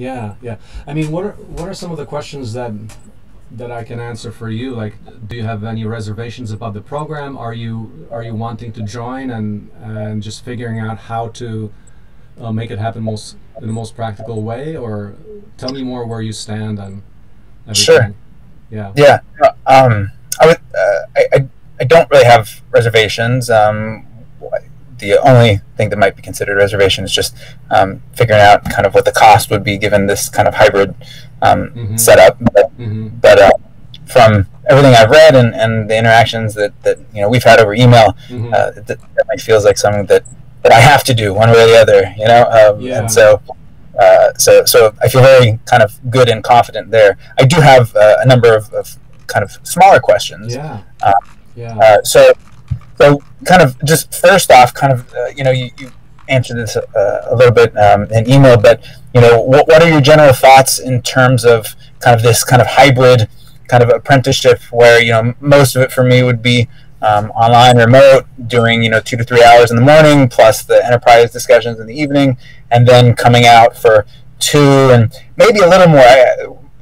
Yeah, yeah. I mean, what are some of the questions that I can answer for you? Like, do you have any reservations about the program? Are you wanting to join and just figuring out how to make it happen in the most practical way? Or tell me more where you stand on everything. Sure. Yeah. Yeah. I don't really have reservations. The only thing that might be considered reservation is just figuring out kind of what the cost would be given this kind of hybrid setup. But from everything I've read and the interactions that you know we've had over email, it feels like something that I have to do one way or the other. You know, and so I feel very kind of good and confident there. I do have a number of kind of smaller questions. Yeah. So kind of just first off, kind of, you know, you answered this a little bit in email, but, you know, what are your general thoughts in terms of kind of this kind of hybrid kind of apprenticeship where, you know, most of it for me would be online, remote, doing, you know, 2 to 3 hours in the morning, plus the enterprise discussions in the evening, and then coming out for 2 and maybe a little more.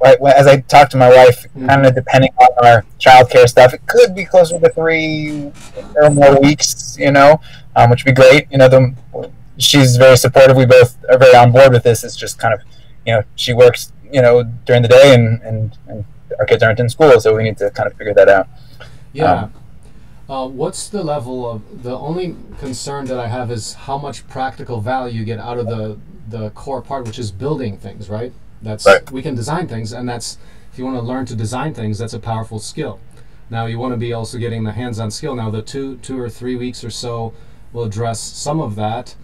As I talked to my wife, kind of depending on our childcare stuff, it could be closer to 3 or more weeks, you know, which would be great. You know, she's very supportive. We both are very on board with this. It's just kind of, you know, she works, you know, during the day and our kids aren't in school, so we need to kind of figure that out. Yeah. What's the level of, the only concern that I have is how much practical value you get out of the core part, which is building things, right? That's right. We can design things, and that's, if you want to learn to design things, that's a powerful skill. Now you want to be also getting the hands-on skill. Now the two or three weeks or so will address some of that,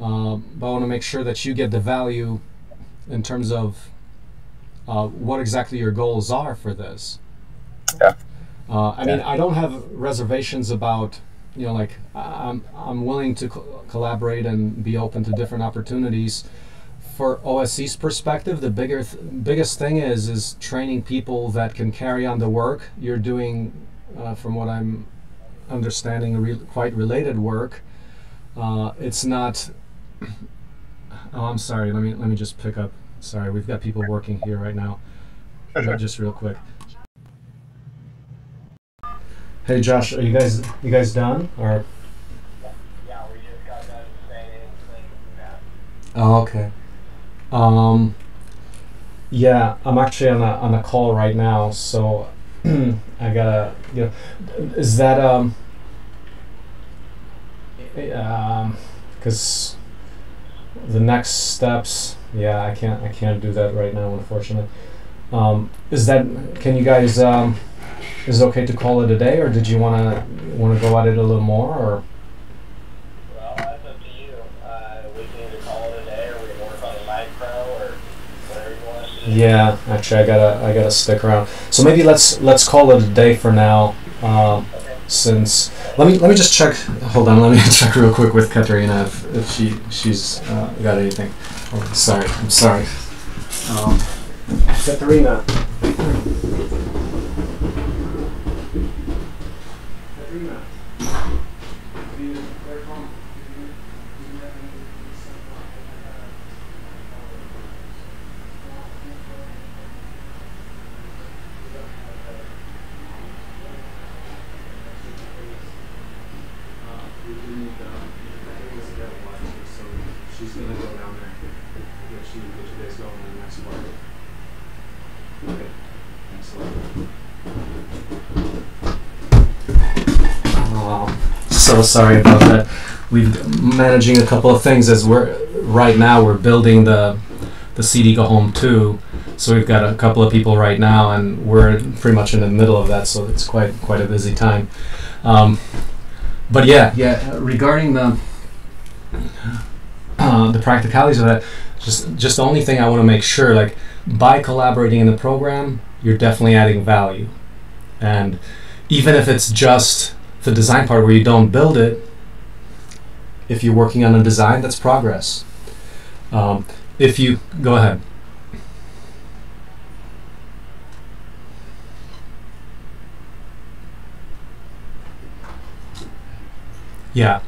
but I want to make sure that you get the value in terms of what exactly your goals are for this. Yeah. I mean, I don't have reservations about, you know, like I'm willing to collaborate and be open to different opportunities. For OSE's perspective, the biggest thing is training people that can carry on the work you're doing. From what I'm understanding, quite related work. It's not. Oh, I'm sorry. Let me just pick up. Sorry, we've got people working here right now. Just real quick. Hey, Josh, are you guys done or? Yeah, we just got done saying that. Oh, okay. Yeah, I'm actually on a call right now, so I gotta, you know, is that, because the next steps, yeah, I can't do that right now, unfortunately. Is that, can you guys, is it okay to call it a day, or did you wanna go at it a little more, or? Yeah, actually, I gotta stick around. So maybe let's call it a day for now. Since let me just check. Hold on, let me check real quick with Katerina if she's got anything. Oh, sorry, I'm sorry. Katerina. Sorry about that. We've managing a couple of things as we're building the CD Go Home 2, so we've got a couple of people right now, and we're pretty much in the middle of that, so it's quite a busy time. But yeah. Regarding the practicalities of that, just the only thing I want to make sure, like by collaborating in the program, you're definitely adding value, and even if it's just the design part where you don't build it, if you're working on a design, that's progress. If you go ahead. Yeah.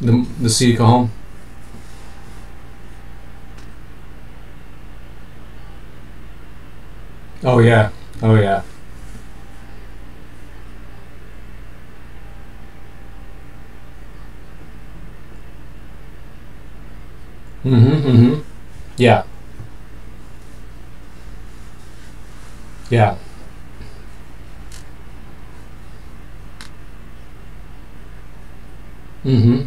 the CD go home. Oh yeah, oh yeah. Yeah. Yeah. Mm-hmm.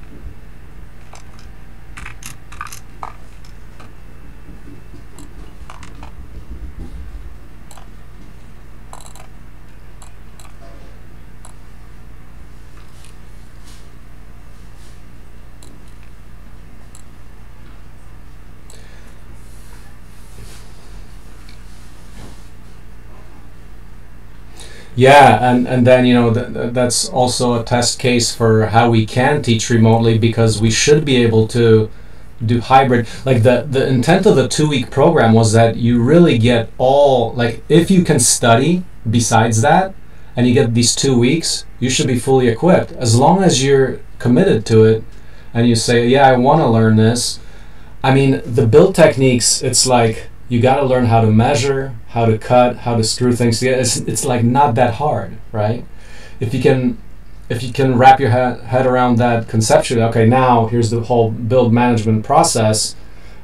Yeah, and then you know that's also a test case for how we can teach remotely, because we should be able to do hybrid. Like the intent of the 2-week program was that you really get all, like if you can study besides that and you get these 2 weeks, you should be fully equipped, as long as you're committed to it and you say, yeah, I want to learn this. I mean, the build techniques, it's like you got to learn how to measure, how to cut, how to screw things together. It's like not that hard, right? If you can wrap your head around that conceptually, okay, now here's the whole build management process.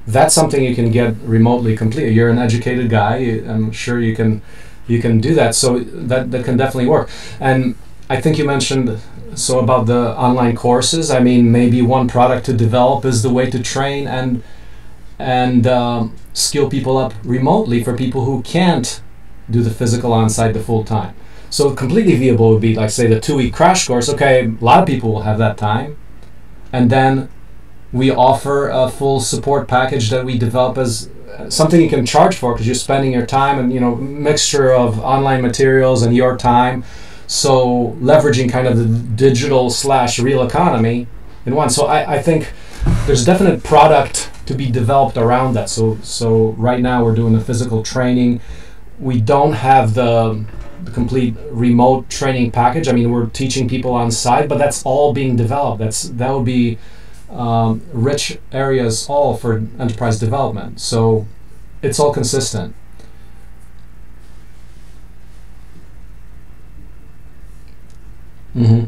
That's something you can get remotely complete. You're an educated guy. I'm sure you can do that. So that can definitely work. And I think you mentioned so about the online courses. I mean, maybe one product to develop is the way to train and skill people up remotely for people who can't do the physical on-site the full time. So completely viable would be, like, say, the 2-week crash course. Okay, a lot of people will have that time, and then we offer a full support package that we develop as something you can charge for, because you're spending your time and, you know, mixture of online materials and your time. So leveraging kind of the digital / real economy in one. So I think there's definite product to be developed around that. So right now we're doing the physical training. We don't have the complete remote training package. I mean, we're teaching people on site, but that's all being developed. That would be rich areas all for enterprise development. So it's all consistent. Mm-hmm.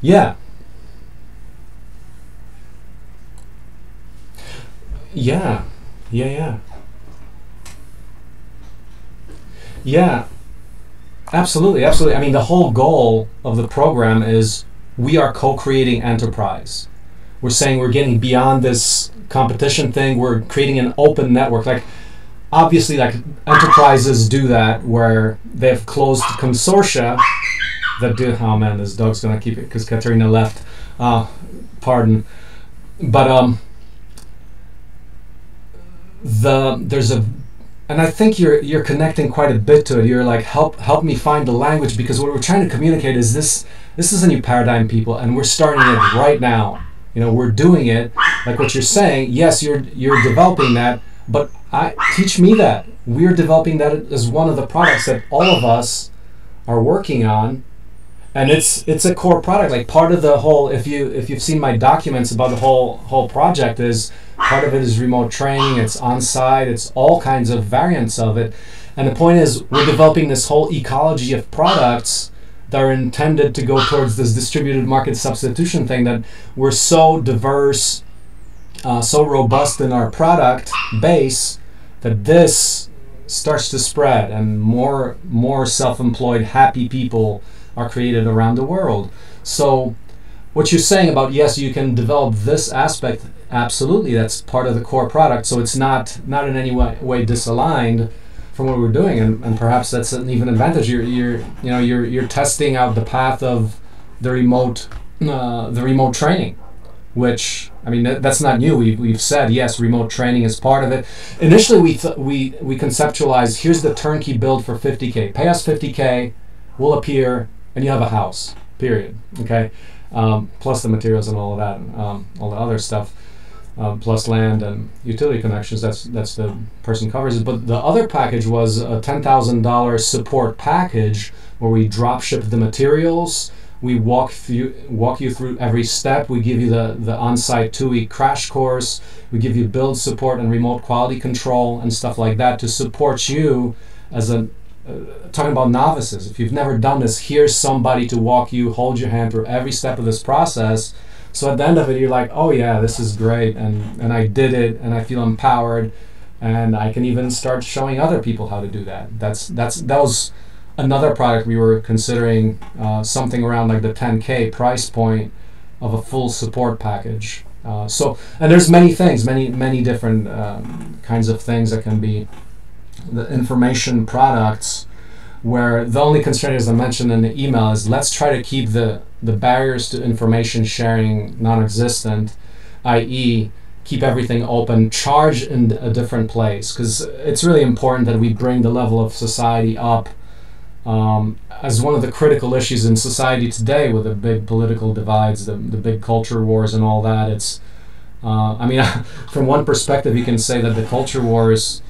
Yeah. Yeah. Yeah, yeah. Yeah. Absolutely, absolutely. I mean, the whole goal of the program is we are co-creating enterprise. We're saying we're getting beyond this competition thing. We're creating an open network. Like, obviously, like, enterprises do that where they have closed consortia that do, oh man, this dog's gonna keep it because Katerina left. Pardon, but and I think you're connecting quite a bit to it. You're like, help me find the language, because what we're trying to communicate is this is a new paradigm, people, and we're starting it right now. You know, we're doing it, like what you're saying. Yes, you're developing that, but teach me that. We're developing that as one of the products that all of us are working on. And it's a core product. Like, part of the whole, if you've seen my documents about the whole project, is part of it is remote training, it's on-site, it's all kinds of variants of it. And the point is, we're developing this whole ecology of products that are intended to go towards this distributed market substitution thing, that we're so diverse so robust in our product base that this starts to spread, and more self-employed happy people are created around the world. So what you're saying about, yes, you can develop this aspect, absolutely, that's part of the core product, so it's not in any way disaligned from what we're doing, and perhaps that's an even advantage. You're testing out the path of the remote training, which, I mean, that's not new. We've said, yes, remote training is part of it. Initially, we conceptualized, here's the turnkey build for 50K. Pay us 50K, we'll appear, and you have a house, period, okay? Plus the materials and all of that, and, all the other stuff, plus land and utility connections. That's the person covers it. But the other package was a $10,000 support package where we drop ship the materials. We walk you through every step. We give you the on-site 2-week crash course. We give you build support and remote quality control and stuff like that to support you as a talking about novices. If you've never done this, here's somebody to walk you, hold your hand through every step of this process. So at the end of it, you're like, oh yeah, this is great, and I did it, and I feel empowered, and I can even start showing other people how to do that. That was another product we were considering, something around like the 10K price point of a full support package. And there's many things, many different kinds of things that can be the information products, where the only constraint, as I mentioned in the email, is let's try to keep the barriers to information sharing non-existent, i.e. keep everything open, charge in a different place, because it's really important that we bring the level of society up, as one of the critical issues in society today with the big political divides, the big culture wars and all that. It's, I mean, from one perspective, you can say that the culture wars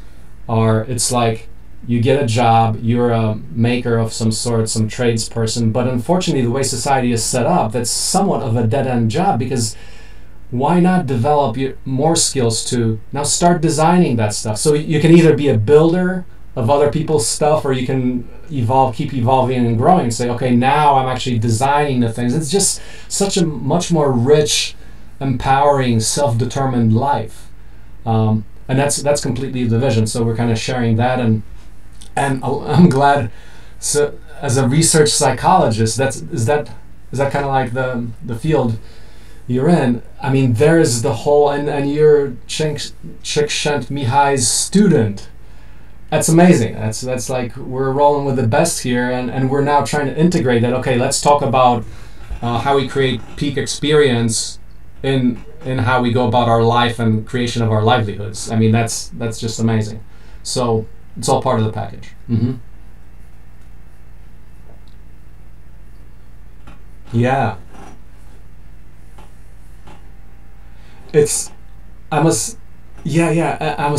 are, it's like you get a job, you're a maker of some sort, some tradesperson, but unfortunately the way society is set up, that's somewhat of a dead-end job, because why not develop more skills to now start designing that stuff? So you can either be a builder of other people's stuff, or you can evolve, keep evolving and growing and say, okay, now I'm actually designing the things. It's just such a much more rich, empowering, self-determined life. And that's completely the vision. So we're kind of sharing that, and I'm glad. So as a research psychologist, is that kind of like the field you're in? I mean, there is the whole, and you're Csikszentmihalyi's student. That's amazing. That's like we're rolling with the best here, and we're now trying to integrate that. Okay, let's talk about how we create peak experience in how we go about our life and creation of our livelihoods. I mean, that's just amazing. So it's all part of the package. Yeah. I must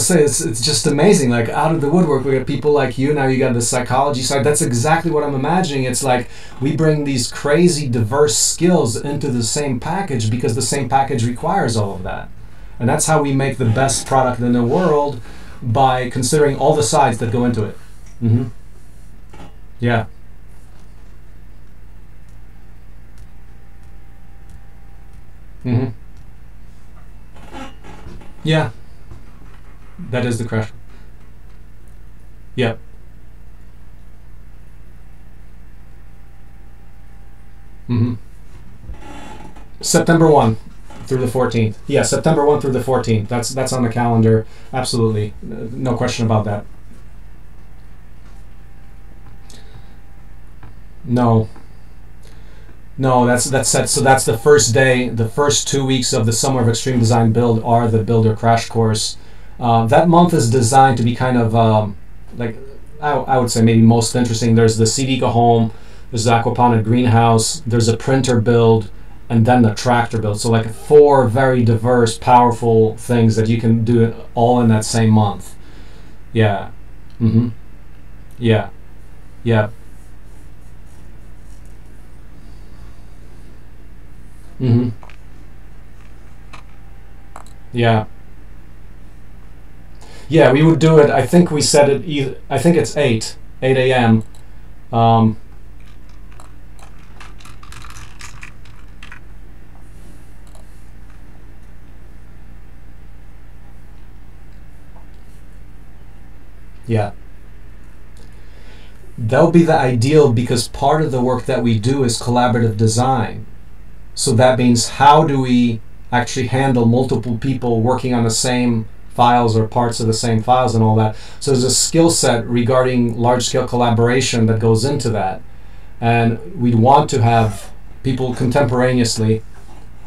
say it's just amazing. Like, out of the woodwork, we got people like you. Now you got the psychology side. That's exactly what I'm imagining. It's like we bring these crazy diverse skills into the same package, because the same package requires all of that. And that's how we make the best product in the world, by considering all the sides that go into it. Yeah. Yeah. That is the crash. Yeah. September 1 through the 14th. Yeah, September 1 through the 14th. That's on the calendar. Absolutely, no question about that. No. No, that's set. So that's the first day. The first 2 weeks of the Summer of Extreme Design Build are the Builder Crash Course. That month is designed to be kind of like, I would say maybe most interesting. There's the CD go home, there's the aquaponic greenhouse, there's a printer build, and then the tractor build. So like 4 very diverse, powerful things that you can do all in that same month. Yeah. Yeah. Yeah. Yeah. Yeah, we would do it. I think we said it. I think it's 8 a.m. Yeah. That would be the ideal, because part of the work that we do is collaborative design. So that means how do we actually handle multiple people working on the same files or parts of the same files and all that. So there's a skill set regarding large-scale collaboration that goes into that. And we'd want to have people contemporaneously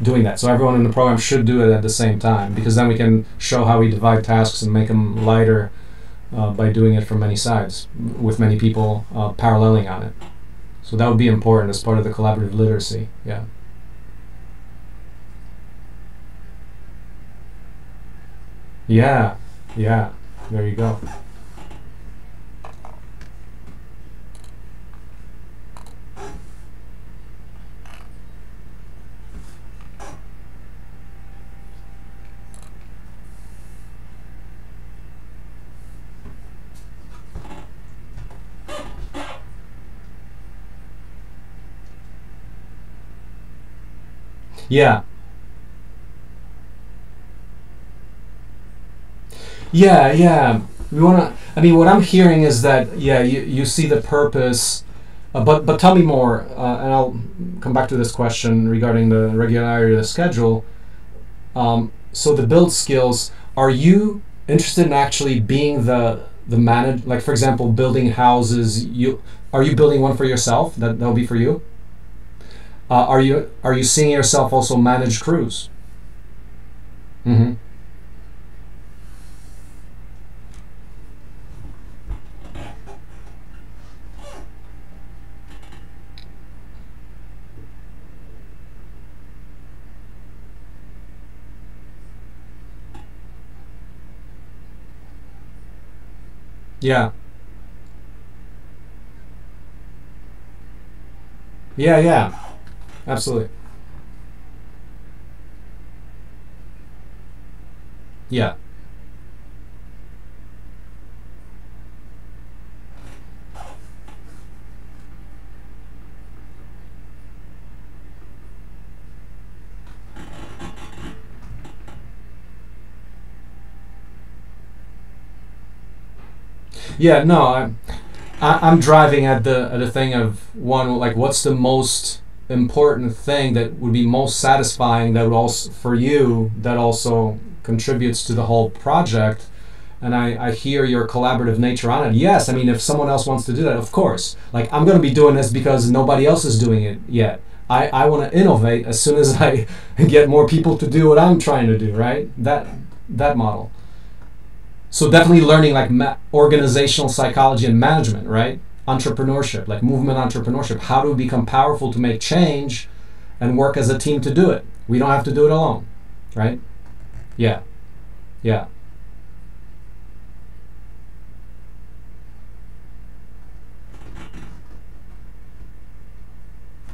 doing that. So everyone in the program should do it at the same time, because then we can show how we divide tasks and make them lighter by doing it from many sides, with many people paralleling on it. So that would be important as part of the collaborative literacy. Yeah. Yeah, yeah, there you go. Yeah. Yeah. We wanna. I mean, what I'm hearing is that you see the purpose, but tell me more, and I'll come back to this question regarding the regularity of the schedule. So the build skills. Are you interested in actually being the manager? Like, for example, building houses. Are you building one for yourself? That'll be for you. Are you seeing yourself also manage crews? Mm-hmm. Yeah. Absolutely. Yeah. Yeah, no, I'm driving at the thing of one, like, what's the most important thing that would be most satisfying, that would also, for you, that also contributes to the whole project. And I hear your collaborative nature on it. Yes, I mean, if someone else wants to do that, of course. Like, I'm going to be doing this because nobody else is doing it yet. I want to innovate as soon as I get more people to do what I'm trying to do, right? That model. So definitely learning, like, organizational psychology and management, right? Entrepreneurship, like movement entrepreneurship. How do we become powerful to make change and work as a team to do it? We don't have to do it alone, right? Yeah.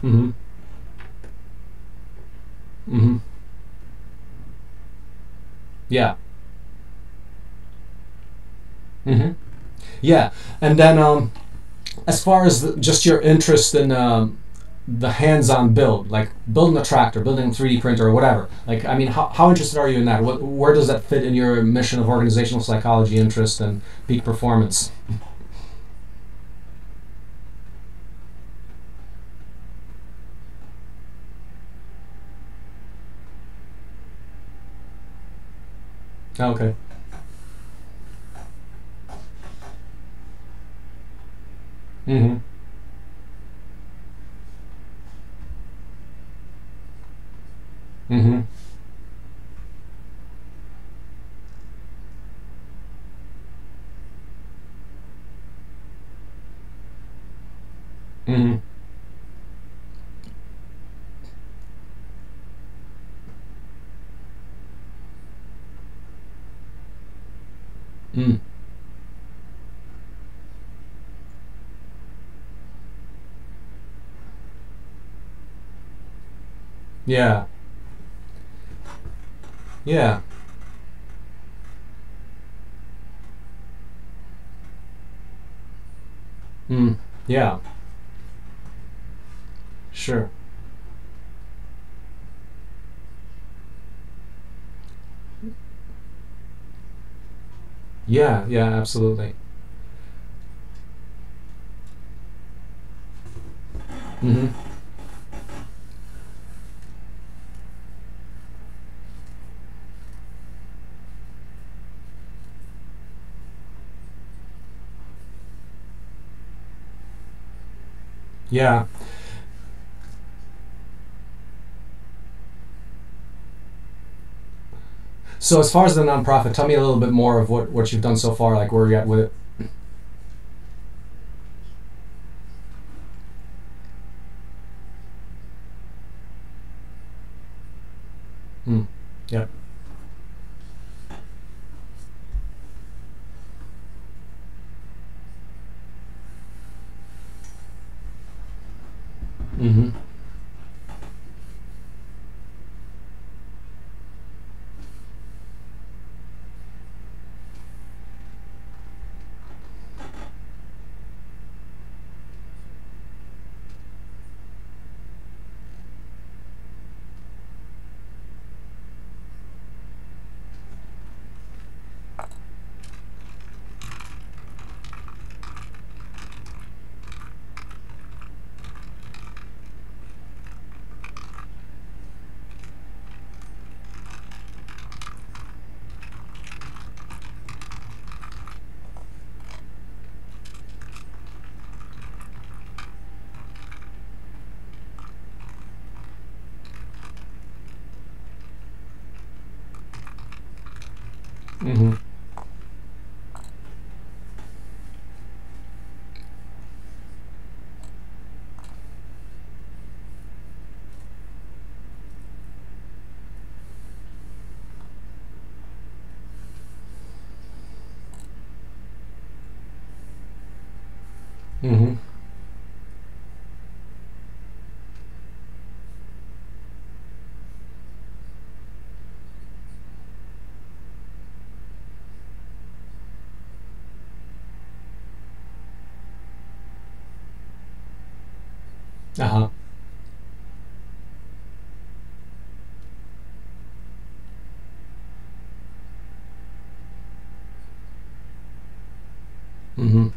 Mm-hmm. Mm-hmm. Yeah. Mm-hmm. Yeah, and then as far as just your interest in the hands-on build, like building a tractor, building a 3D printer or whatever, like, I mean, how interested are you in that? Where does that fit in your mission of organizational psychology interest and peak performance? Okay. Mm-hmm. Mm-hmm. Mm-hmm. Mm. Yeah. Yeah. Yeah. Sure. Yeah, absolutely. Mm-hmm. Yeah. So as far as the nonprofit, tell me a little bit more of what you've done so far, like where you're at with it. Hmm. Yeah. Mm-hmm. Mm-hmm. Mm-hmm. Uh-huh. Mm-hmm.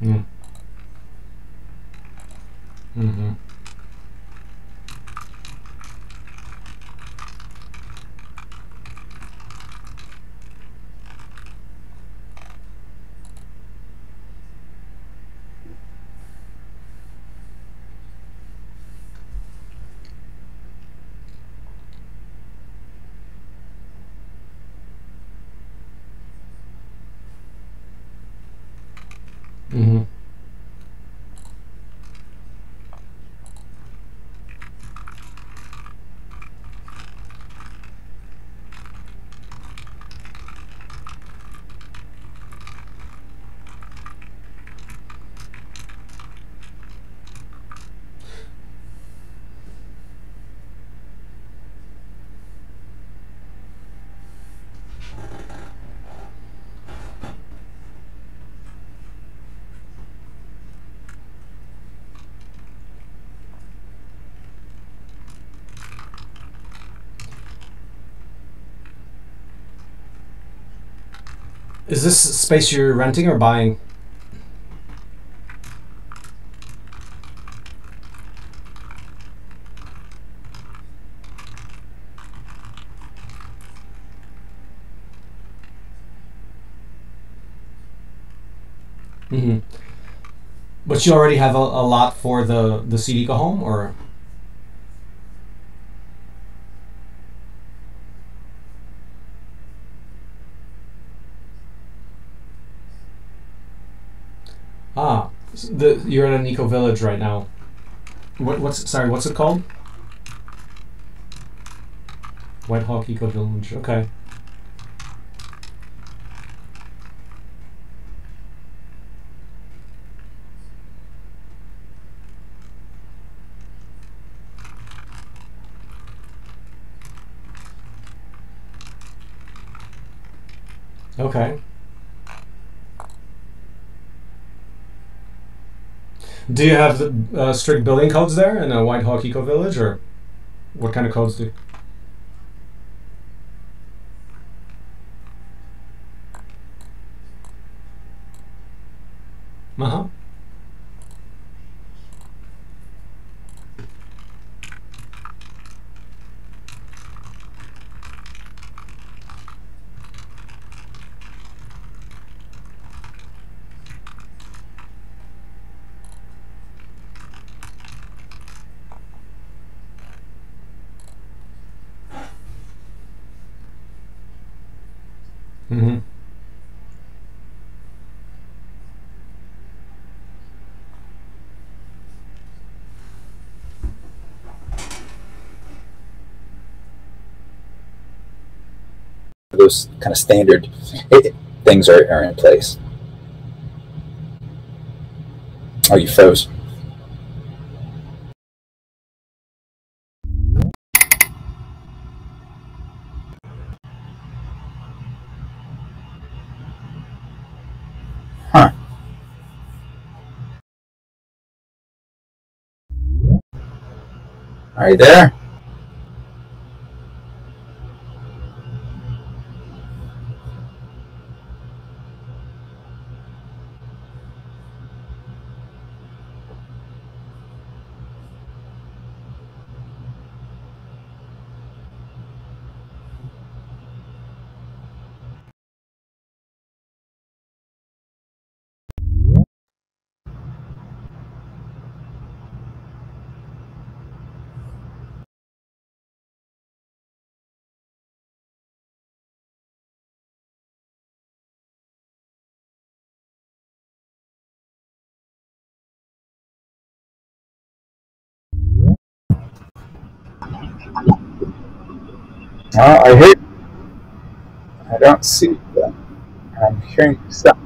Mm. Mm-hmm. Mm-hmm. Is this space you're renting or buying? Mm-hmm. But you already have a lot for the CD go home, or? Ah, you're in an eco village right now. What's it called? White Hawk Eco Village. Okay. Okay. Do you have the, strict building codes there in a White Hawk Eco Village, or what kind of codes do? Uh-huh. Mm-hmm. Those kind of standard things are in place. Oh, you froze. Are you there? I hear. I don't see them. I'm hearing myself.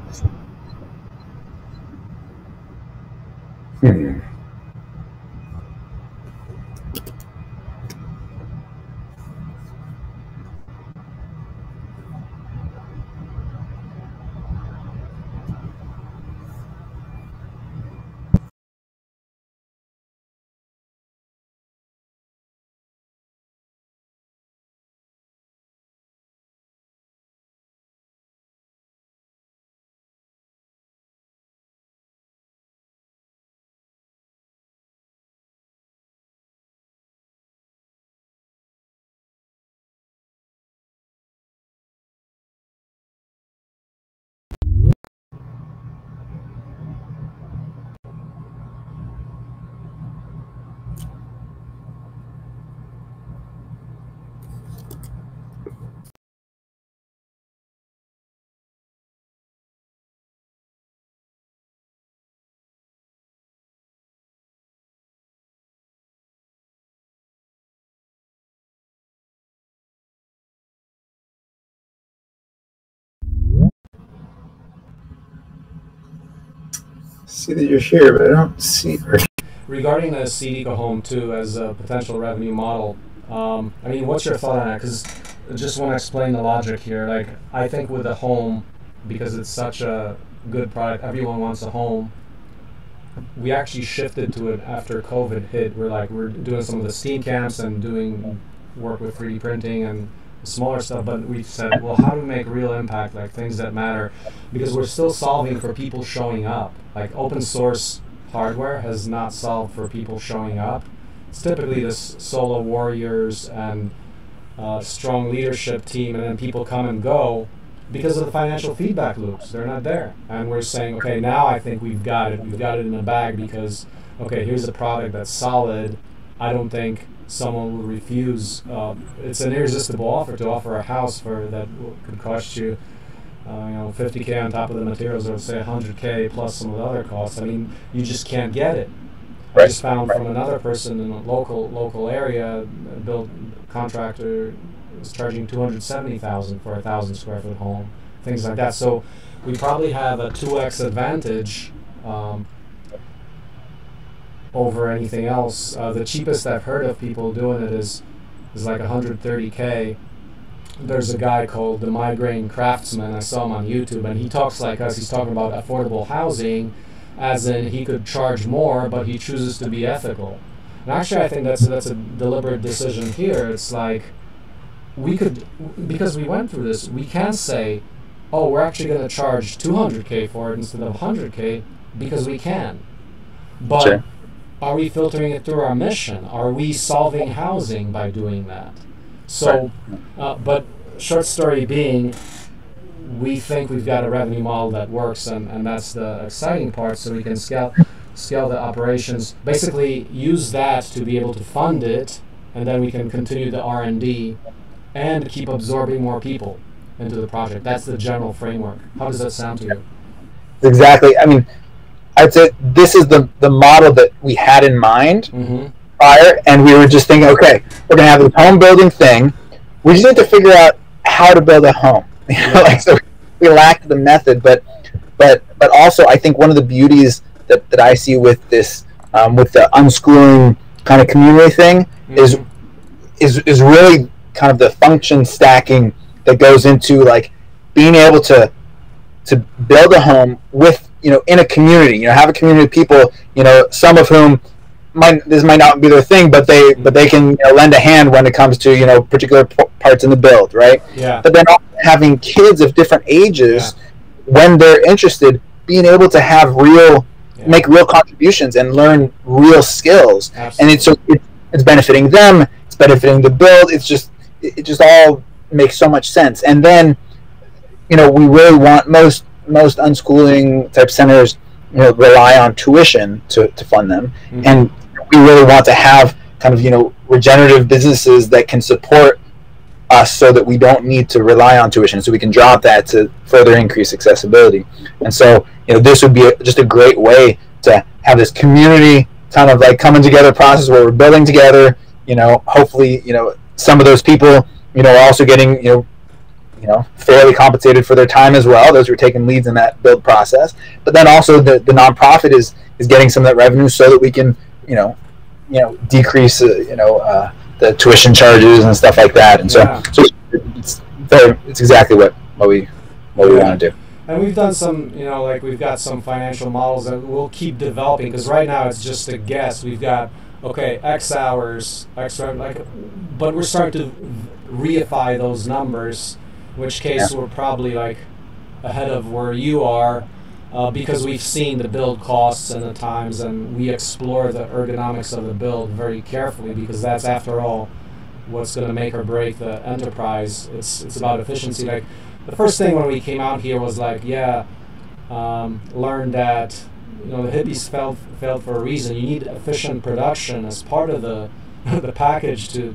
See that you're here, but I don't see her. Regarding the CD go home too as a potential revenue model, I mean, what's your thought on it? Because I just want to explain the logic here. Like, I think with a home, because it's such a good product, everyone wants a home. We actually shifted to it after COVID hit. We're doing some of the STEAM camps and doing work with 3D printing and smaller stuff, but we've said, well, how do we make real impact, like things that matter? Because we're still solving for people showing up. Like, open source hardware has not solved for people showing up. It's typically this solo warriors and strong leadership team, and then people come and go because of the financial feedback loops. They're not there. And we're saying, okay, now I think we've got it. We've got it in a bag because, okay, here's a product that's solid. I don't think someone will refuse. It's an irresistible offer to offer a house for that could cost you, you know, 50K on top of the materials, or say 100K plus some of the other costs. I mean, you just can't get it. Right. I just found from another person in a local area, a build contractor was charging $270,000 for a 1,000 square foot home, things like that. So we probably have a 2x advantage. Over anything else, the cheapest I've heard of people doing it is like 130K there's a guy called the Migraine Craftsman. I saw him on YouTube, and he talks like us. He's talking about affordable housing, as in he could charge more, but he chooses to be ethical. And actually, I think that's a deliberate decision here. It's like we could, because we went through this, we can say, oh, we're actually going to charge 200K for it instead of 100K because we can. But sure. Are we filtering it through our mission? Are we solving housing by doing that? So, but short story being, we think we've got a revenue model that works, and that's the exciting part, so we can scale the operations, basically use that to be able to fund it, and then we can continue the R&D and keep absorbing more people into the project. That's the general framework. How does that sound to you? Exactly. I mean, I'd say this is the model that we had in mind prior, and we were just thinking, okay, we're going to have this home building thing. We just need to figure out how to build a home. You know, like, so we lacked the method, but also I think one of the beauties that I see with this, with the unschooling kind of community thing, is really kind of the function stacking that goes into like being able to build a home with, you know, in a community, you know, have a community of people, you know, some of whom might not be their thing, but they can, you know, lend a hand when it comes to, you know, particular parts in the build, right? Yeah. But then also having kids of different ages, when they're interested, being able to have real, make real contributions and learn real skills. Absolutely. And it's benefiting them, it's benefiting the build. It's just, it just all makes so much sense. And then, you know, we really want most unschooling type centers, you know, rely on tuition to fund them, and we really want to have kind of, you know, regenerative businesses that can support us so that we don't need to rely on tuition, so we can drop that to further increase accessibility. And so, you know, this would be just a great way to have this community kind of like coming together process where we're building together, you know, hopefully, you know, some of those people, you know, are also getting, you know, fairly compensated for their time as well, those who are taking leads in that build process. But then also the nonprofit is getting some of that revenue so that we can, you know, decrease, the tuition charges and stuff like that. And so it's exactly what we want to do. And we've done some, you know, like we've got some financial models that we'll keep developing, because right now it's just a guess. We've got, okay, X hours, X revenue, like, but we're starting to reify those numbers, in which case we're probably like ahead of where you are, because we've seen the build costs and the times, and we explore the ergonomics of the build very carefully, because that's, after all, what's going to make or break the enterprise. It's about efficiency. Like, the first thing when we came out here was like, learn that, you know, the hippies failed for a reason. You need efficient production as part of the the package to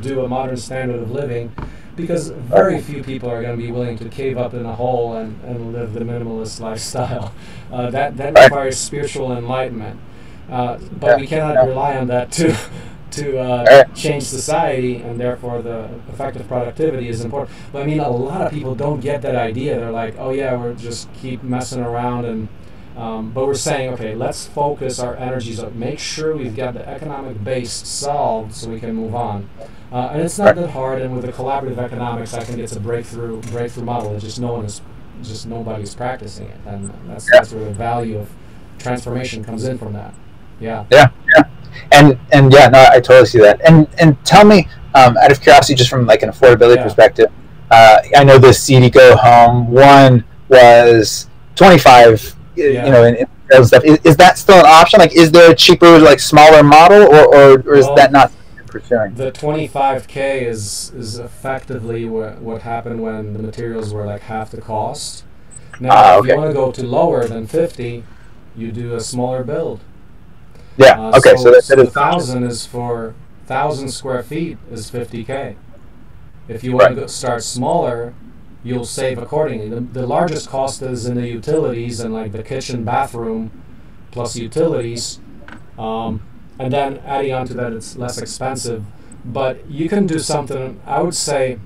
do a modern standard of living, because very few people are going to be willing to cave up in a hole and live the minimalist lifestyle. That requires spiritual enlightenment. But we cannot rely on that to change society, and therefore the effective productivity is important. But I mean, a lot of people don't get that idea. They're like, oh yeah, we're just keep messing around, and but we're saying, okay, let's focus our energies on, make sure we've got the economic base solved so we can move on. And it's not that hard, and with the collaborative economics, I think it's a breakthrough model. It's just nobody's practicing it, and that's where the value of transformation comes in from that. No, I totally see that. And tell me, out of curiosity, just from like an affordability perspective, I know the CD Go Home one was $25. You know, and stuff. Is that still an option? Like, is there a cheaper, like, smaller model, or is that not? The 25K is effectively what happened when the materials were like half the cost. Now, if you want to go to lower than 50, you do a smaller build. So the 1,000 is for 1,000 square feet is 50K. If you want to start smaller, you'll save accordingly. The largest cost is in the utilities and like the kitchen, bathroom, plus utilities. And then adding on to that, it's less expensive. But you can do something, I would say,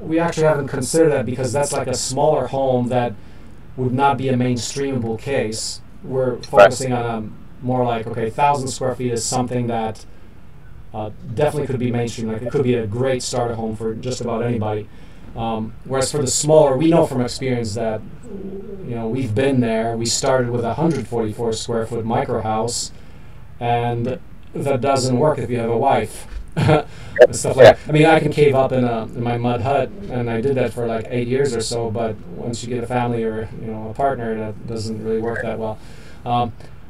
we actually haven't considered that, because that's like a smaller home that would not be a mainstreamable case. We're focusing on a more like, okay, 1,000 square feet is something that definitely could be mainstream. Like, it could be a great starter home for just about anybody. Whereas for the smaller, we know from experience that, you know, we've been there. We started with a 144 square foot micro house, and that doesn't work if you have a wife. And stuff like that. I mean, I can cave up in my mud hut, and I did that for like 8 years or so. But once you get a family or, you know, a partner, that doesn't really work that well.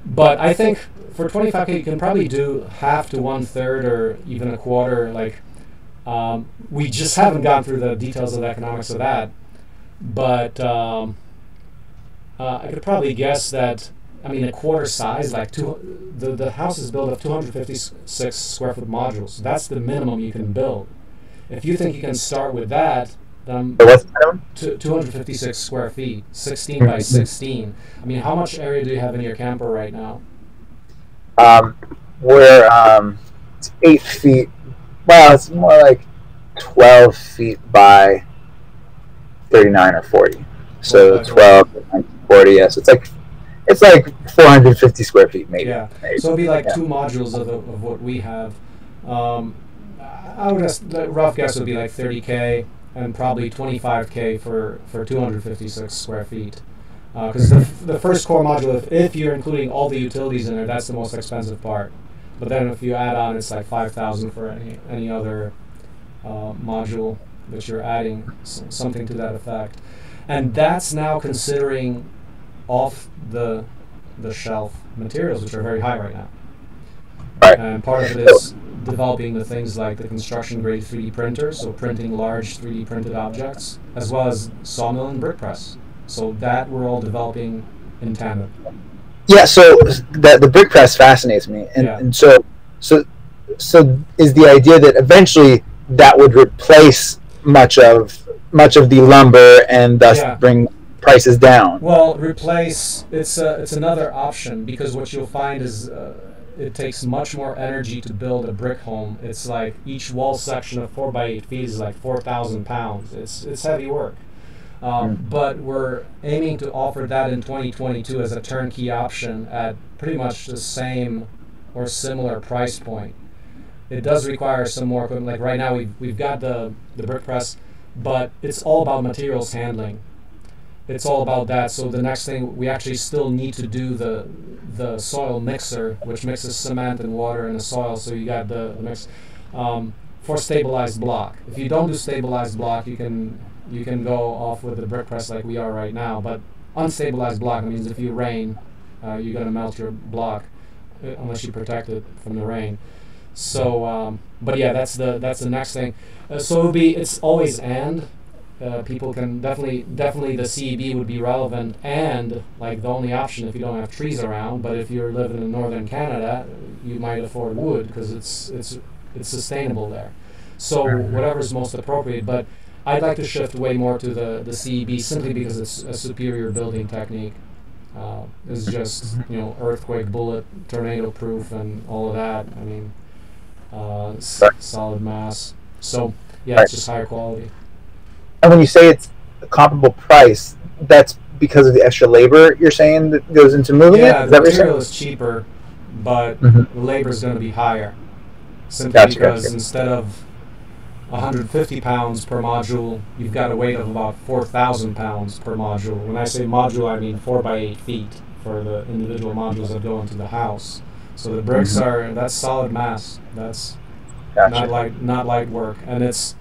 But I think for 25K, you can probably do half to 1/3 or even a quarter. Like, we just haven't gone through the details of the economics of that. But I could probably guess that. I mean, a quarter size, like the house is built of 256 square foot modules. That's the minimum you can build. If you think you can start with that, then 256 square feet, 16 by 16. I mean, how much area do you have in your camper right now? We're it's 8 feet. Well, it's more like 12 feet by 39 or 40. So okay. 12, 40, yes. Yeah, so it's like... It's like 450 square feet, maybe. Yeah. Maybe. So it'll be like two modules of what we have. I would guess the rough guess would be like 30K and probably 25K for 256 square feet. Because the first core module, if you're including all the utilities in there, that's the most expensive part. But then if you add on, it's like 5,000 for any other module that you're adding, something to that effect. And that's now considering off the shelf materials, which are very high right now. Right. And part of it is developing the things like the construction grade 3D printers, so printing large 3D printed objects, as well as sawmill and brick press. So that we're all developing in tandem. Yeah. So the brick press fascinates me, and, yeah. And so is the idea that eventually that would replace much of the lumber and thus yeah. bring prices down. Well, replace, it's another option, because what you'll find is it takes much more energy to build a brick home. It's like each wall section of 4 by 8 feet is like 4,000 pounds. It's heavy work. But we're aiming to offer that in 2022 as a turnkey option at pretty much the same or similar price point. It does require some more equipment. Like right now we've got the brick press, but it's all about materials handling. It's all about that. So the next thing, we actually still need to do the soil mixer, which mixes cement and water in the soil. So you got the mix for stabilized block. If you don't do stabilized block, you can go off with the brick press like we are right now. But unstabilized block means if you rain, you're gonna melt your block unless you protect it from the rain. So, but yeah, that's the next thing. So it's always and. People can definitely the CEB would be relevant and like the only option if you don't have trees around. But if you're living in northern Canada, you might afford wood because it's sustainable there. So whatever's most appropriate. But I'd like to shift way more to the CEB simply because it's a superior building technique. It's just, you know, earthquake bullet, tornado proof, and all of that. I mean, solid mass. So yeah, it's just higher quality. And when you say it's a comparable price, that's because of the extra labor you're saying that goes into moving it? Yeah, the material is cheaper, but the labor is going to be higher. Simply because instead of 150 pounds per module, you've got a weight of about 4,000 pounds per module. When I say module, I mean 4 by 8 feet for the individual modules that go into the house. So the bricks are, that's solid mass. That's not light work. And it's...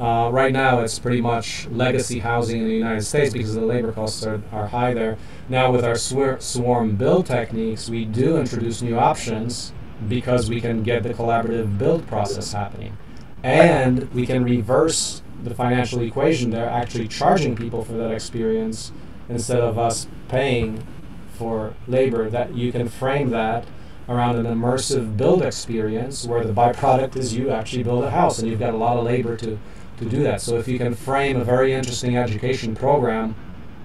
right now, it's pretty much legacy housing in the United States because the labor costs are high there. Now, with our swarm build techniques, we do introduce new options because we can get the collaborative build process happening. And we can reverse the financial equation there, actually charging people for that experience instead of us paying for labor. That you can frame that around an immersive build experience where the byproduct is you actually build a house and you've got a lot of labor to do that. So if you can frame a very interesting education program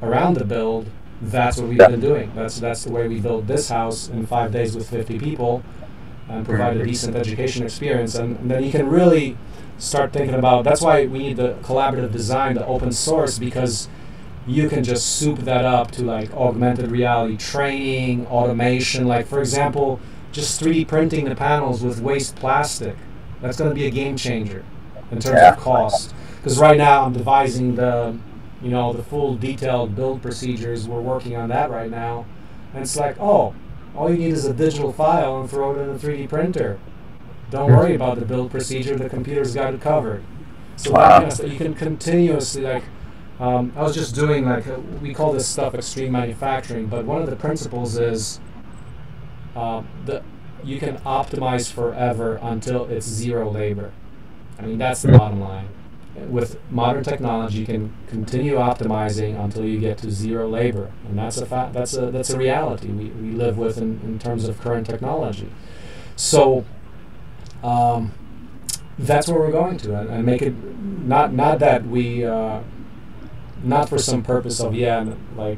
around the build, that's what we've been doing. That's the way we built this house in 5 days with 50 people and provide a decent education experience. And then you can really start thinking about, that's why we need the collaborative design, the open source, because you can just soup that up to like augmented reality training, automation. Like for example, just 3D printing the panels with waste plastic. That's going to be a game changer in terms of cost. Because right now I'm devising the, you know, the full detailed build procedures. We're working on that right now. And it's like, oh, all you need is a digital file and throw it in a 3D printer. Don't worry about the build procedure. The computer's got it covered. So you can continuously, like, I was just doing, like, we call this stuff extreme manufacturing, but one of the principles is that you can optimize forever until it's zero labor. I mean, that's the bottom line. With modern technology, you can continue optimizing until you get to zero labor, and that's a fact. That's a reality we live with in terms of current technology. So that's where we're going to, and make it not that we not for some purpose of like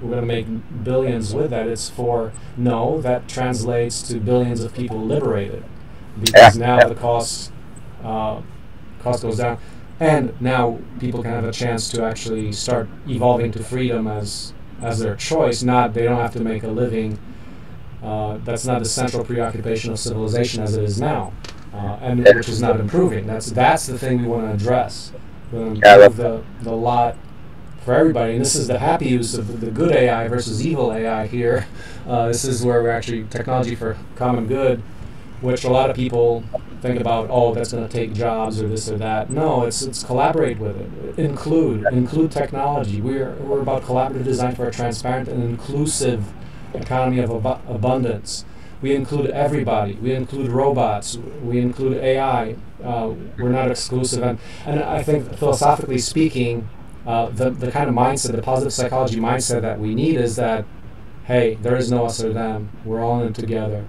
we're going to make billions with that. It's for that translates to billions of people liberated, because now the cost goes down. And now people can have a chance to actually start evolving to freedom as their choice. They don't have to make a living. That's not the central preoccupation of civilization as it is now, and which is not improving. That's the thing we want to address. We want to improve the lot for everybody. And this is the happy use of the good AI versus evil AI here. This is where we're actually technology for common good, which a lot of people think about, oh, that's going to take jobs or this or that. No, it's collaborate with it. Include technology. We're about collaborative design for a transparent and inclusive economy of abundance. We include everybody. We include robots. We include AI. We're not exclusive. And I think philosophically speaking, the kind of mindset, the positive psychology mindset that we need is that, hey, there is no us or them. We're all in it together.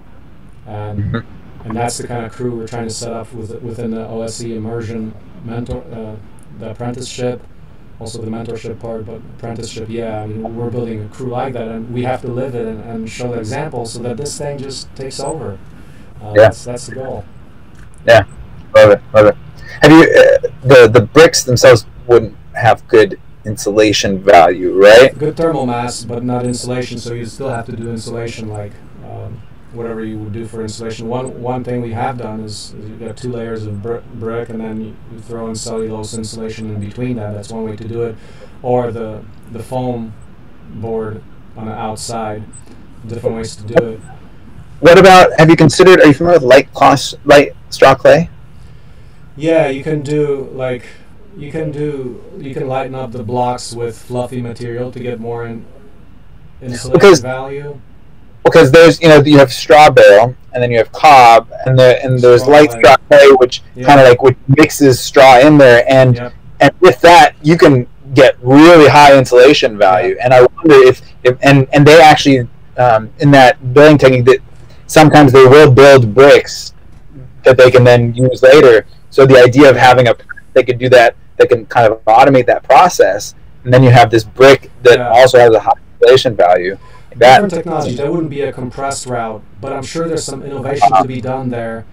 And that's the kind of crew we're trying to set up within the OSE immersion mentor, the apprenticeship, also the mentorship part, but apprenticeship, I mean, we're building a crew like that, and we have to live it and show the example so that this thing just takes over. That's the goal. Yeah, love it. Have you, the bricks themselves wouldn't have good insulation value, right? Good thermal mass, but not insulation, so you still have to do insulation like whatever you would do for insulation. One thing we have done is you've got 2 layers of brick, and then you throw in cellulose insulation in between that. That's one way to do it. Or the foam board on the outside. Different ways to do it. What about, have you considered, are you familiar with light straw clay? Yeah, you can do, like, you can lighten up the blocks with fluffy material to get more insulation value. Because there's, you have straw bale, and then you have cob, and there's light straw clay, which kind of like mixes straw in there, and with that you can get really high insulation value. And I wonder if and they actually in that building technique that sometimes they will build bricks that they can then use later. So the idea of having they could do that, they can kind of automate that process, and then you have this brick that also has a high insulation value. Different technology. That wouldn't be a compressed route, but I'm sure there's some innovation to be done there.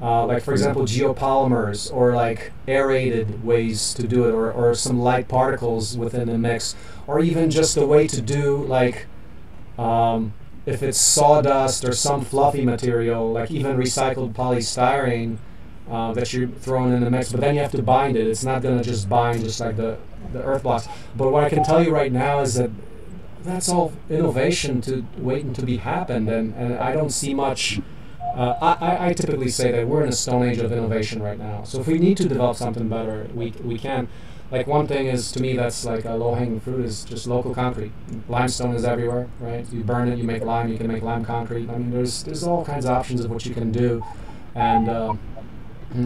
Like, for example, geopolymers or like aerated ways to do it, or some light particles within the mix, or even just a way to do, like, if it's sawdust or some fluffy material, like even recycled polystyrene that you're throwing in the mix, but then you have to bind it. It's not going to just bind just like the earth blocks. But what I can tell you right now is that that's all innovation waiting to be happened, and I don't see much. I typically say that we're in a stone age of innovation right now. So if we need to develop something better, we can. Like, one thing is, to me, that's like a low-hanging fruit is just local concrete. Limestone is everywhere, right? You burn it, you make lime, you can make lime concrete. I mean, there's all kinds of options of what you can do, and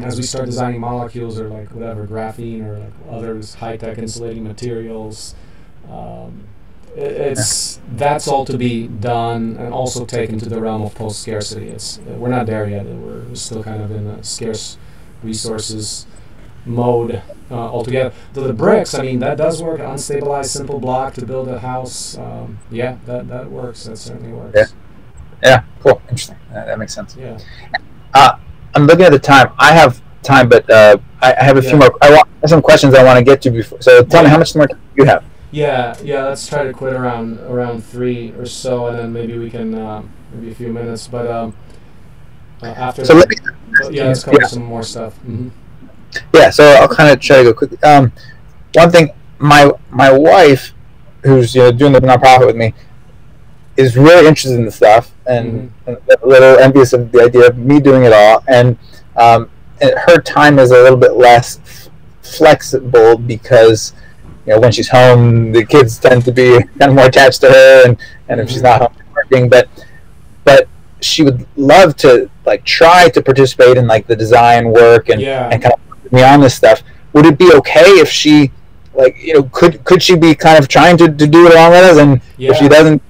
as we start designing molecules or like whatever, graphene or like others, high-tech insulating materials, that's all to be done and also taken to the realm of post-scarcity. We're not there yet. We're still kind of in a scarce resources mode altogether. The bricks, I mean, that does work. Unstabilized simple block to build a house. That works. That certainly works. Yeah. Cool. Interesting. That makes sense. Yeah. I'm looking at the time. I have time, but I have a few more. I want some questions I want to get to before. So tell me how much more time you have. Yeah. Let's try to quit around 3 or so, and then maybe we can maybe a few minutes. But after. So let me, yeah, let's cover some more stuff. Mm-hmm. Yeah, so I'll kind of try to go quickly. One thing, my wife, who's doing the nonprofit with me, is really interested in the stuff and, and a little envious of the idea of me doing it all. And her time is a little bit less flexible because when she's home, the kids tend to be kind of more attached to her, and if she's not home, working. But she would love to try to participate in the design work and kind of put me on this stuff. Would it be okay if she could she be kind of trying to do it along with us? And if she doesn't,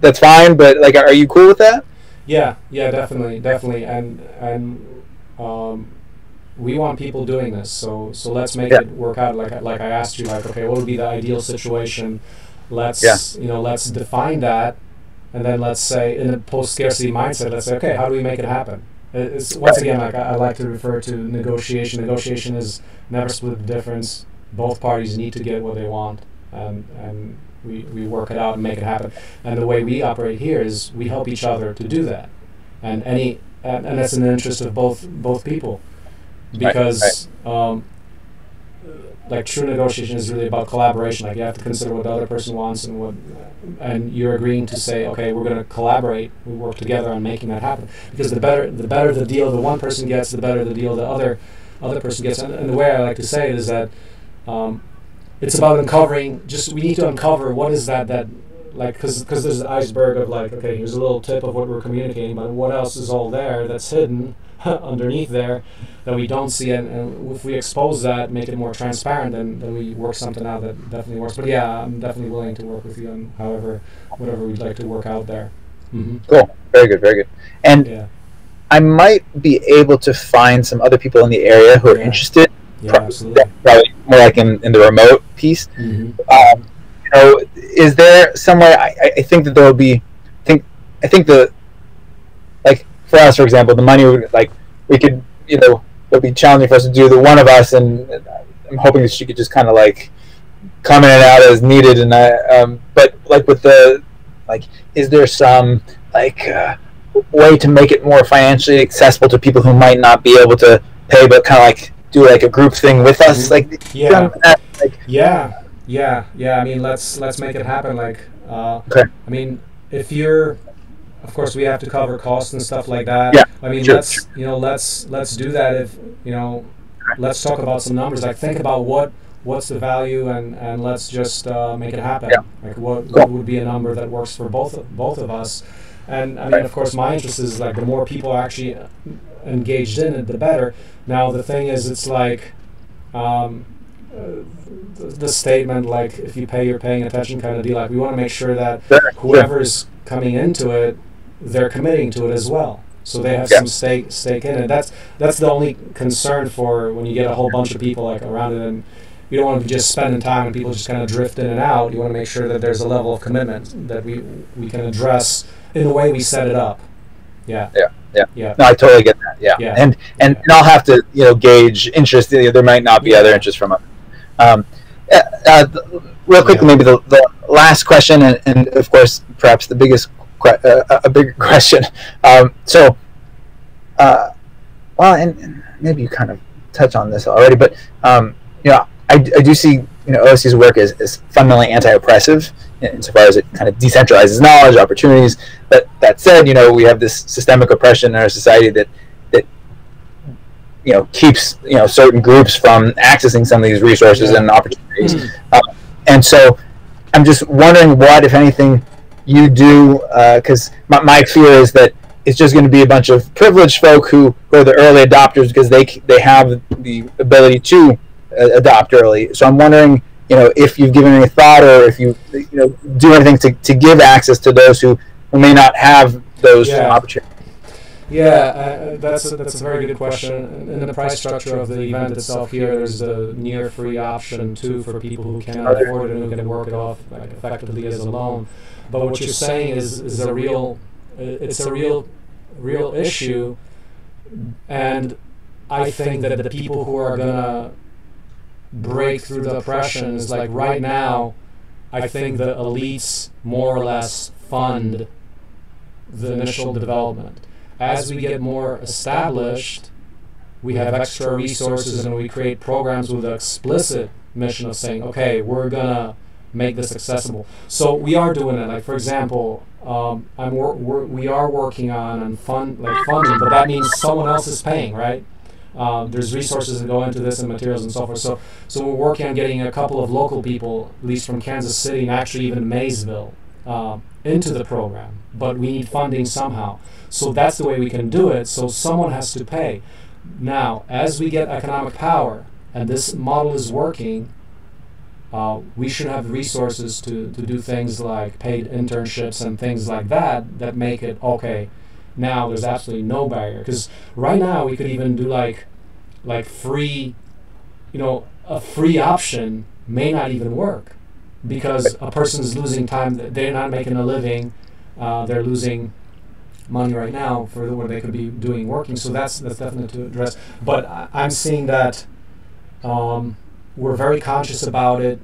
that's fine. But are you cool with that? Yeah, definitely. And we want people doing this, so let's make it work out. Like I asked you, okay, what would be the ideal situation? Let's let's define that, and then let's say in a post-scarcity mindset, let's say, okay, how do we make it happen? It's once again, I like to refer to negotiation. Negotiation is never split the difference. Both parties need to get what they want, and we work it out and make it happen. And the way we operate here is we help each other to do that, and that's in the interest of both people. Because true negotiation is really about collaboration. You have to consider what the other person wants and you're agreeing to say, okay, we're going to collaborate. We work together on making that happen. Because the better the deal the one person gets, the better the deal the other person gets. And the way I like to say it is that it's about uncovering. We need to uncover what is that because there's the iceberg of okay, here's a little tip of what we're communicating, but what else is all there that's hidden underneath there that we don't see, and if we expose that, make it more transparent, then we work something out that definitely works. But yeah, I'm definitely willing to work with you on whatever we'd like to work out there. Mm-hmm. Cool. Very good. And I might be able to find some other people in the area who are interested. Yeah, absolutely. Probably more in the remote piece. Mm-hmm. Is there somewhere I think that there will be? I think the for us, for example, the money would we could it would be challenging for us to do the one of us, and I'm hoping that she could just kind of come in and out as needed. And with the is there some way to make it more financially accessible to people who might not be able to pay, but kind of do a group thing with us, I mean, let's make it happen. Okay. I mean, if you're, of course, we have to cover costs and stuff like that. Yeah. I mean, let's do that. If let's talk about some numbers. Think about what's the value, and let's just make it happen. Yeah. What would be a number that works for both of us? And I mean, of course, my interest is the more people actually engaged in it, the better. Now the thing is, it's the statement if you pay, you're paying attention kind of deal. We want to make sure that whoever's coming into it, they're committing to it as well, so they have some stake in it. That's the only concern for when you get a whole bunch of people around it, and you don't want to be just spending time and people just kind of drift in and out. You want to make sure that there's a level of commitment that we can address in the way we set it up. Yeah. No, I totally get that. Yeah. And I'll have to gauge interest. There might not be other interest from it. Real quick, maybe the last question, and of course, perhaps the biggest, a bigger question. And maybe you kind of touch on this already, but I do see OSE's work as fundamentally anti-oppressive insofar as it kind of decentralizes knowledge, opportunities. But that said, we have this systemic oppression in our society that keeps certain groups from accessing some of these resources and opportunities. And so I'm just wondering what, if anything, you do, because my fear is that it's just going to be a bunch of privileged folk who are the early adopters because they have the ability to adopt early. So I'm wondering, if you've given any thought, or if you do anything to give access to those who may not have those opportunities. That's a very good question. In the price structure of the event itself here, there's a near free option too for people who cannot afford it and who can work it off effectively as a loan. But what you're saying is a real, it's a real issue, and I think that the people who are gonna break through the oppression is right now. I think the elites more or less fund the initial development. as we get more established, we have extra resources and we create programs with an explicit mission of saying, okay, we're gonna make this accessible. So we are doing it. Like, for example, we are working on and funding, but that means someone else is paying, right? There's resources that go into this and materials and so forth. So we're working on getting a couple of local people, at least from Kansas City and actually even Maysville, into the program. But we need funding somehow. So that's the way we can do it. So someone has to pay. Now, as we get economic power and this model is working, we should have resources to do things like paid internships and things like that that make it okay. Now there's absolutely no barrier, because right now we could even do like free, you know, a free option may not even work because a person is losing time. They're not making a living. They're losing money right now for what they could be doing working. So that's definitely to address. But I'm seeing that we're very conscious about it,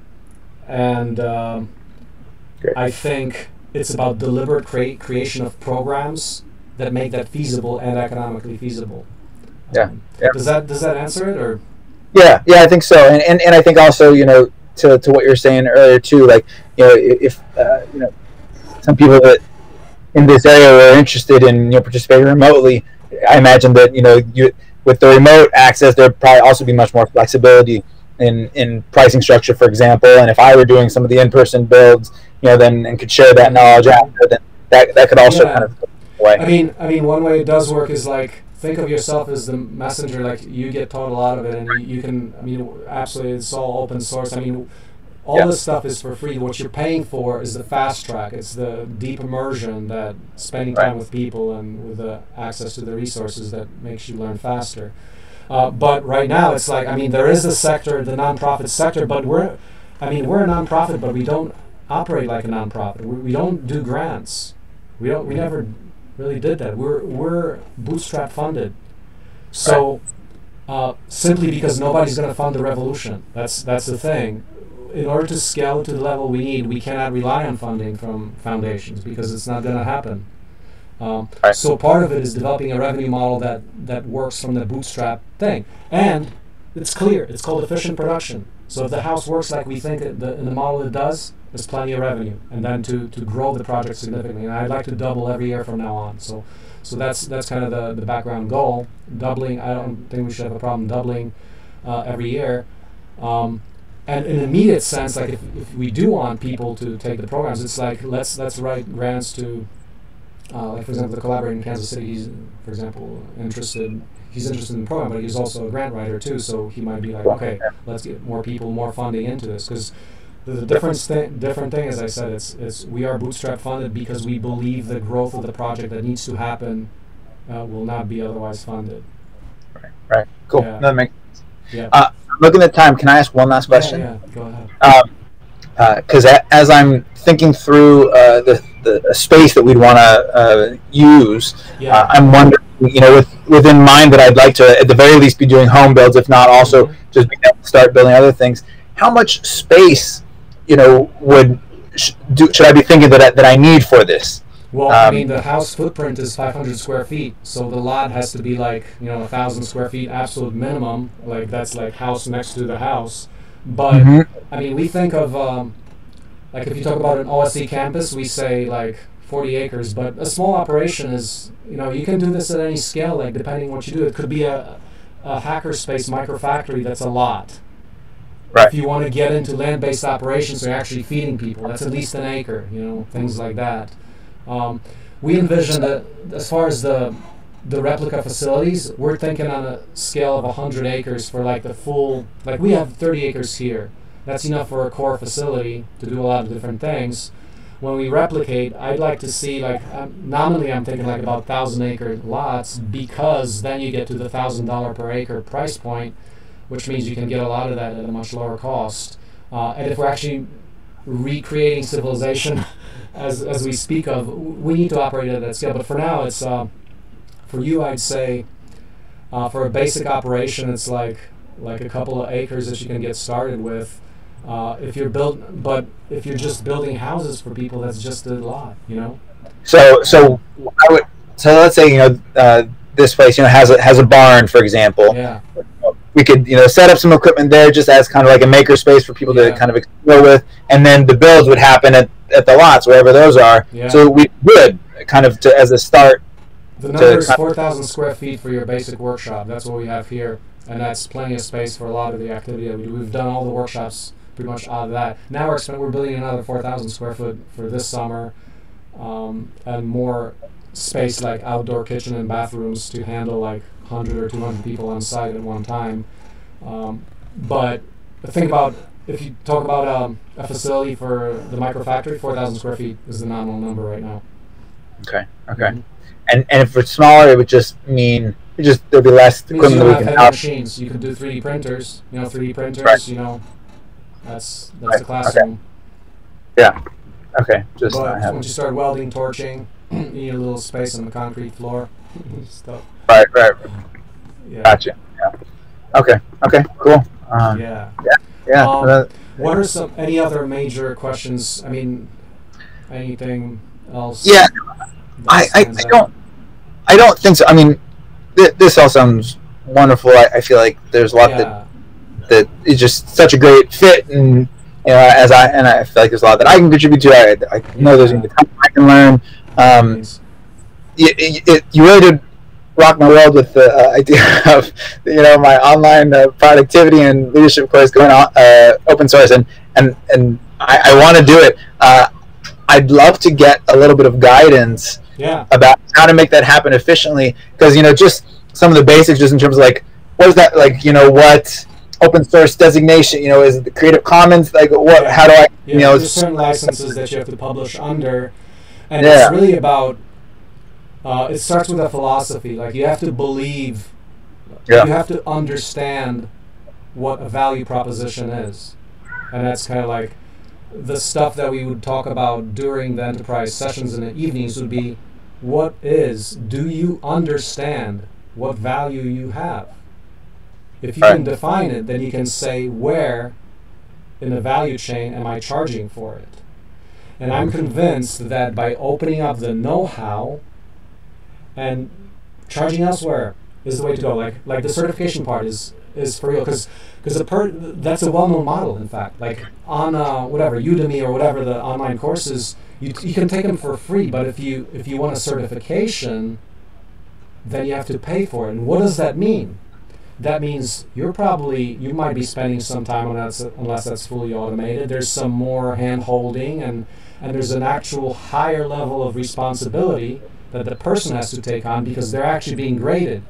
and I think it's about deliberate creation of programs that make that feasible and economically feasible. Yeah. Does that answer it, or? Yeah, I think so, and I think also, you know, to what you're saying earlier too, like, you know, if you know, some people that in this area are interested in, you know, participating remotely, I imagine that, you know, with the remote access, there'd probably also be much more flexibility in pricing structure, for example. And if I were doing some of the in-person builds, you know, then and could share that knowledge out, then that could also kind of. I mean, one way it does work is, like, think of yourself as the messenger. Like, you get total out of it, and you can. I mean, absolutely, it's all open source. I mean, all this stuff is for free. What you're paying for is the fast track. It's the deep immersion, that spending time with people and with the access to the resources that makes you learn faster. But right now, it's like, I mean, there is a sector, the nonprofit sector, but we're a nonprofit, but we don't operate like a nonprofit. We don't do grants. We never really did that. We're bootstrap funded, so simply because nobody's going to fund the revolution. That's the thing. In order to scale to the level we need, we cannot rely on funding from foundations because it's not going to happen. So part of it is developing a revenue model that works from the bootstrap thing, and it's clear. It's called efficient production. So if the house works like we think in the model it does, there's plenty of revenue, and then to grow the project significantly. And I'd like to double every year from now on. So that's kind of the background goal. Doubling, I don't think we should have a problem doubling every year. And in an immediate sense, like if we do want people to take the programs, it's like let's write grants to, like, for example, the collaborator in Kansas City. He's, for example, interested. He's interested in the program, but he's also a grant writer too. So he might be like, okay, let's get more people, more funding into this, because. The different thing, as I said, it's we are bootstrap funded because we believe the growth of the project that needs to happen will not be otherwise funded. Right. Cool. Yeah. That makes sense. Yeah. Looking at time, can I ask one last question? Yeah. Go ahead. Because as I'm thinking through the space that we'd want to use, I'm wondering, you know, within mind that I'd like to at the very least be doing home builds, if not also just be able to start building other things. How much space, you know, should I be thinking that I need for this? Well, I mean, the house footprint is 500 square feet, so the lot has to be, like, you know, 1,000 square feet absolute minimum. Like, that's like house next to the house. But I mean, we think of like, if you talk about an OSE campus, we say like 40 acres. But a small operation is, you know, you can do this at any scale. Like, depending on what you do, it could be a hackerspace microfactory that's a lot. If you want to get into land-based operations, so you're actually feeding people, that's at least an acre, you know, things like that. We envision that as far as the replica facilities, we're thinking on a scale of 100 acres for, like, the full, like, we have 30 acres here. That's enough for a core facility to do a lot of different things. When we replicate, I'd like to see, like, nominally I'm thinking like about 1,000-acre lots, because then you get to the $1,000 per acre price point, which means you can get a lot of that at a much lower cost. And if we're actually recreating civilization as we speak of, we need to operate at that scale. But for now, it's for you, I'd say, for a basic operation, it's like a couple of acres that you can get started with. But if you're just building houses for people, that's just a lot, you know. So I would So let's say, you know, this place, you know, has a barn, for example. Yeah. We could, you know, set up some equipment there just as kind of like a maker space for people to kind of explore with, and then the builds would happen at the lots, wherever those are. Yeah. So we would kind of, as a start. The number is 4,000 square feet for your basic workshop. That's what we have here, and that's plenty of space for a lot of the activity that we do. We've done all the workshops pretty much out of that. Now we're building another 4,000 square foot for this summer, and more space like outdoor kitchen and bathrooms to handle like 100 or 200 people on site at one time. But think about, if you talk about a facility for the microfactory, 4,000 square feet is the nominal number right now. Okay. Okay. Mm-hmm. And if it's smaller, it would just mean there'd be less equipment that we can have. Machines. You could do 3D printers. You know, 3D printers. Right. You know, that's right. The classroom. Okay. Yeah. Okay. Just once you start welding, torching, you need a little space on the concrete floor. Stuff. Right. Right. Yeah. Gotcha. Yeah. Okay. Okay. Cool. Yeah. Yeah. Yeah. What are any other major questions? I mean, anything else? Yeah. I don't think so. I mean, this all sounds wonderful. I feel like there's a lot that is just such a great fit, and you know, I feel like there's a lot that I can contribute to. I know there's going to be I can learn. You really did rock my world with the idea of, you know, my online productivity and leadership course going on open source, and I want to do it. I'd love to get a little bit of guidance about how to make that happen efficiently, because, you know, just some of the basics, just in terms of like, what is that, like, you know, what open source designation, you know, is it the Creative Commons, like what, how do I, you know, there's certain licenses that you have to publish under, and it's really about, it starts with a philosophy, like you have to believe, you have to understand what a value proposition is, and that's kind of like, the stuff that we would talk about during the enterprise sessions in the evenings would be, do you understand what value you have? If you can define it, then you can say, where in the value chain am I charging for it? And I'm convinced that by opening up the know-how and charging elsewhere is the way to go. Like the certification part is for real, because that's a well-known model, in fact. Like on whatever Udemy or whatever the online courses, you can take them for free, but if you want a certification, then you have to pay for it. And what does that mean? That means you might be spending some time on that, unless that's fully automated. There's some more hand-holding, and there's an actual higher level of responsibility that the person has to take on, because they're actually being graded.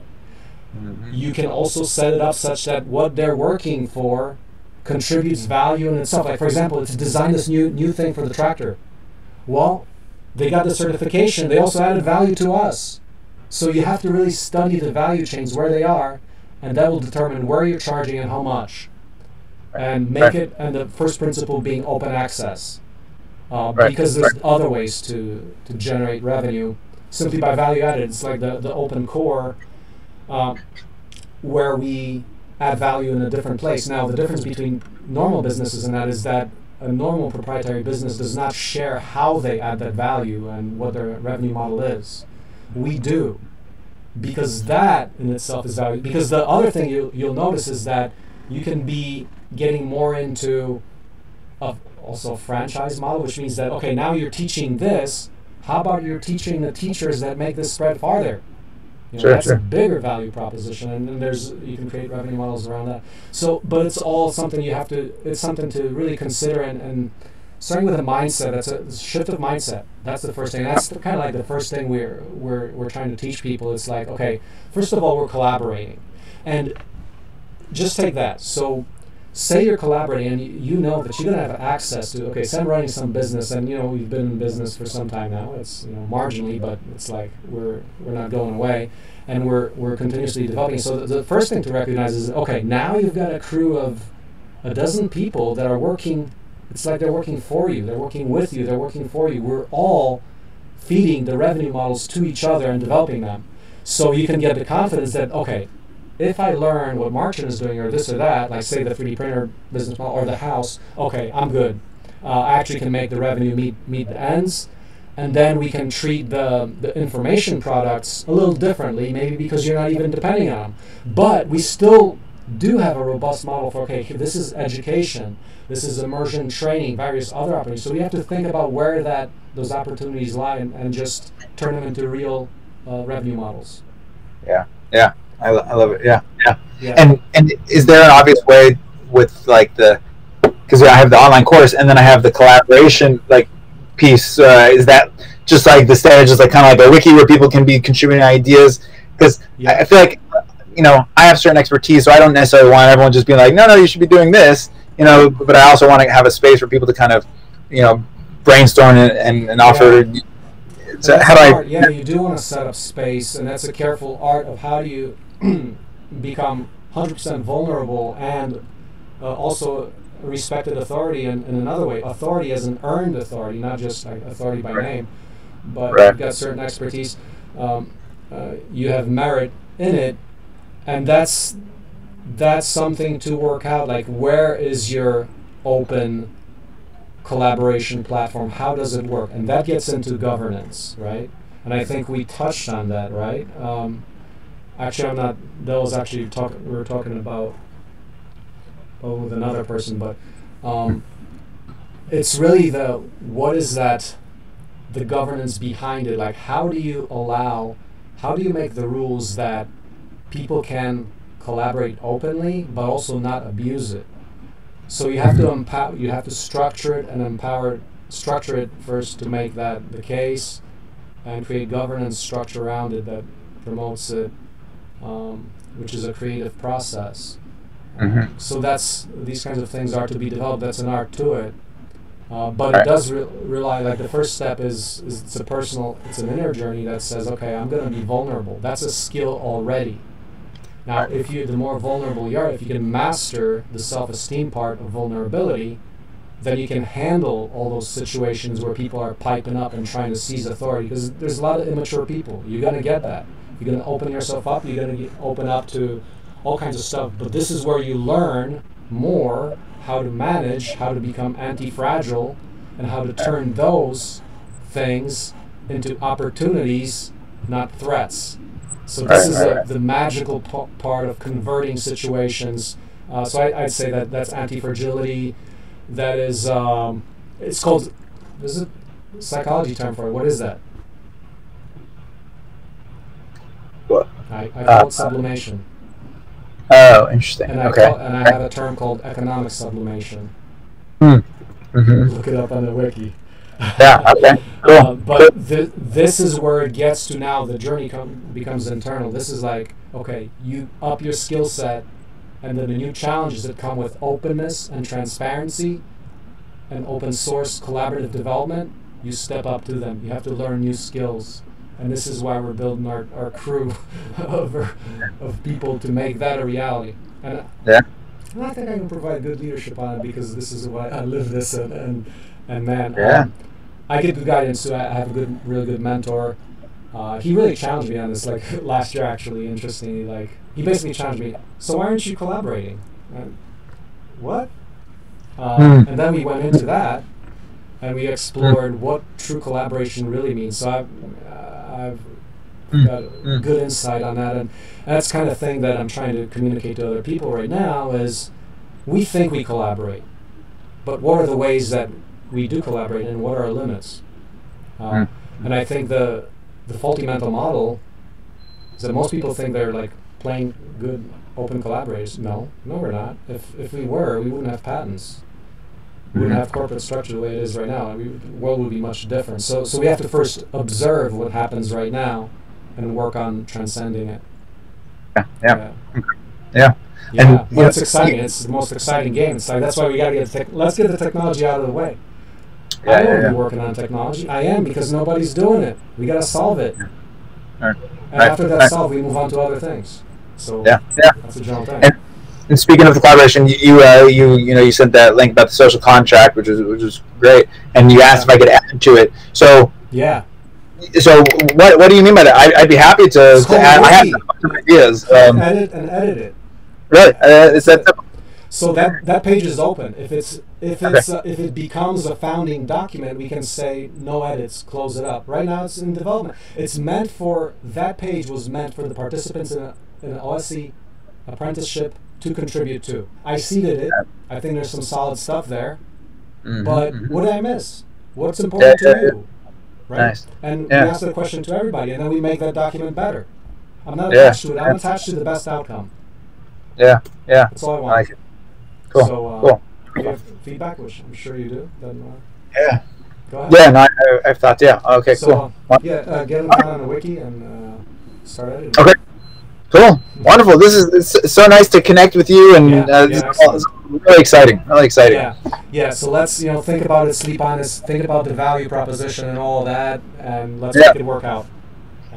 You can also set it up such that what they're working for contributes value in itself. Like, for example, to design this new thing for the tractor. Well, they got the certification. They also added value to us. So you have to really study the value chains, where they are, and that will determine where you're charging and how much. And make it, and the first principle being open access. Because there's other ways to generate revenue simply by value added. It's like the open core, where we add value in a different place. Now, the difference between normal businesses and that is that a normal proprietary business does not share how they add that value and what their revenue model is. We do, because that in itself is value. Because the other thing you'll notice is that you can be getting more into also a franchise model, which means that, okay, now you're teaching this. How about you're teaching the teachers that make this spread farther? You know, that's a bigger value proposition, and you can create revenue models around that. So, but it's all something it's something to really consider, and starting with a mindset. That's a shift of mindset. That's the first thing. That's kind of like the first thing we're trying to teach people. It's like, okay, first of all, we're collaborating, and just take that. So, say you're collaborating, and you know that you're gonna have access to. Okay, say I'm running some business, and you know we've been in business for some time now. It's, you know, marginally, but it's like we're not going away, and we're continuously developing. So the first thing to recognize is, okay, now you've got a crew of a dozen people that are working. It's like they're working for you. They're working with you. They're working for you. We're all feeding the revenue models to each other and developing them. So you can get the confidence that, okay, if I learn what Marcin is doing or this or that, like say the 3D printer business model or the house, okay, I'm good. I actually can make the revenue meet the ends. and then we can treat the information products a little differently, maybe because you're not even depending on them. But we still do have a robust model for, okay, this is education, this is immersion training, various other opportunities. So we have to think about where those opportunities lie and just turn them into real revenue models. Yeah, yeah, I love it. Yeah, yeah, yeah. And is there an obvious way with like because I have the online course and then I have the collaboration like piece? Is that just like the stage is like kind of like a wiki where people can be contributing ideas? Because yeah. I feel like, you know, I have certain expertise, so I don't necessarily want everyone just being like, no, no, you should be doing this, you know, but I also want to have a space for people to kind of, you know, brainstorm and offer. Yeah. So how do I... Yeah, you do want to set up space, and that's a careful art of how do you become 100% vulnerable and also respected authority in another way. Authority as an earned authority, not just like, authority by right. name, but right. you've got certain expertise. You have merit in it. And that's something to work out, like where is your open collaboration platform? How does it work? And that gets into governance, right? And I think we touched on that, right? Actually, I'm not, that was actually, we were talking about with another person, but it's really what is that, the governance behind it? Like how do you make the rules that people can collaborate openly, but also not abuse it? So you have to empower. You have to structure it and empower. Structure it first to make that the case, and create governance structure around it that promotes it, which is a creative process. Mm-hmm. So that's, these kinds of things are to be developed. That's an art to it, but it does rely. Like the first step is it's a personal, it's an inner journey that says, okay, I'm going to be vulnerable. That's a skill already. Now, if you, the more vulnerable you are, if you can master the self-esteem part of vulnerability, then you can handle all those situations where people are piping up and trying to seize authority, because there's a lot of immature people. You're going to get that. You're going to open yourself up. You're going to open up to all kinds of stuff. But this is where you learn more how to manage, how to become anti-fragile, and how to turn those things into opportunities, not threats. So this is the magical part of converting situations. So I'd say that that's anti-fragility. That is, it's called, is it psychology term for it? What is that? What? I call it sublimation. Oh, interesting. And I have a term called economic sublimation. Mm-hmm. Look it up on the wiki. Yeah, okay, cool. But this is where it gets to now, the journey becomes internal. This is like, okay, you up your skill set, and then the new challenges that come with openness and transparency and open source collaborative development, you step up to them. You have to learn new skills. And this is why we're building our crew of people to make that a reality. And yeah. I think I can provide good leadership on it because this is why I live this and man, yeah. I get good guidance. So I have a good, really good mentor. He really challenged me on this. Like last year, actually, interestingly, like he basically challenged me. So why aren't you collaborating? And, what? And then we went into that, and we explored what true collaboration really means. So I've got good insight on that, and that's the kind of thing that I'm trying to communicate to other people right now. Is we think we collaborate, but what are the ways that we do collaborate, and what are our limits? And I think the faulty mental model is that most people think they're like playing good open collaborators. No, we're not. If we were, we wouldn't have patents. We wouldn't have corporate structure the way it is right now. The world would be much different. So we have to first observe what happens right now and work on transcending it. Yeah. And well, it's exciting. It's the most exciting game. It's like, that's why we got to get let's get the technology out of the way. I don't want to be working on technology. I am, because nobody's doing it. We got to solve it. Yeah. And after that's solved, we move on to other things. So that's a general thing. And speaking of the collaboration, you sent that link about the social contract, which is great, and you asked if I could add to it. So yeah. So what do you mean by that? I'd be happy to add. I have some ideas. Edit it. Really? It's that simple. So that page is open. If it becomes a founding document, we can say no edits, close it up. Right now it's in development. It's meant for, that page was meant for the participants in an OSE apprenticeship to contribute to. I seeded it. I think there's some solid stuff there. Mm-hmm, but what did I miss? What's important to you? Right? Nice. And we ask the question to everybody, and then we make that document better. I'm not attached to it. I'm attached to the best outcome. Yeah, yeah. That's all I want. I like it. Cool. So, do you have feedback, which I'm sure you do? Then, yeah. Go ahead. Yeah, no, I've thought, yeah. Okay, so, cool. Yeah, get them down on the wiki and start editing. Okay. Cool. Wonderful. This is, it's so nice to connect with you, and it's really exciting. Really exciting. Yeah. Yeah. So let's, you know, think about it, sleep on this, think about the value proposition and all that, and let's make it work out.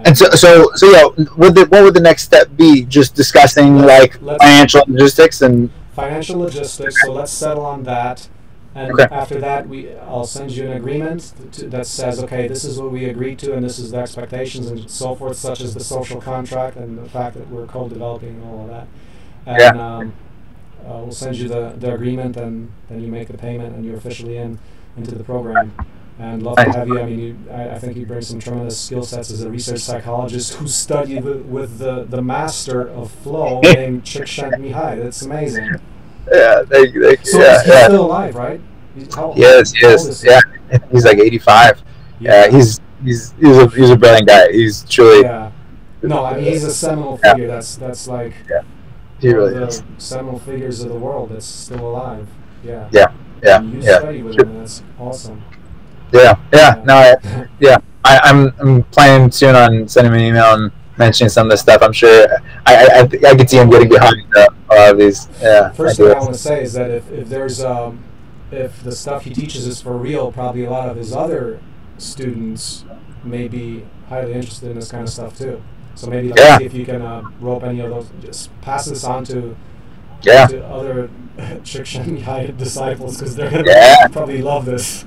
And so you know, what would the next step be? Just discussing like financial logistics and financial logistics. So let's settle on that, and after that, I'll send you an agreement that says, okay, this is what we agreed to, and this is the expectations and so forth, such as the social contract and the fact that we're co-developing and all of that. And we'll send you the agreement, and then you make the payment, and you're officially into the program. And love to have you. I mean, I think you bring some tremendous skill sets as a research psychologist who studied with the master of flow named Csikszentmihalyi. That's amazing. Yeah, he's still alive, right? Yes. Yeah, he's like 85. Yeah, he's a brilliant guy. He's truly. Yeah. No, I mean he's a seminal figure. That's like. Yeah. He really is. Seminal figures of the world that's still alive. Yeah. Yeah. Yeah. And you study with him. That's awesome. Yeah, yeah, no, I'm planning soon on sending him an email and mentioning some of this stuff. I'm sure I could see him getting behind a lot of these. Yeah. First thing I want to say is that if the stuff he teaches is for real, probably a lot of his other students may be highly interested in this kind of stuff too. So maybe if you can rope any of those, just pass this on to other Csikszentmihalyi disciples, because they're gonna probably love this.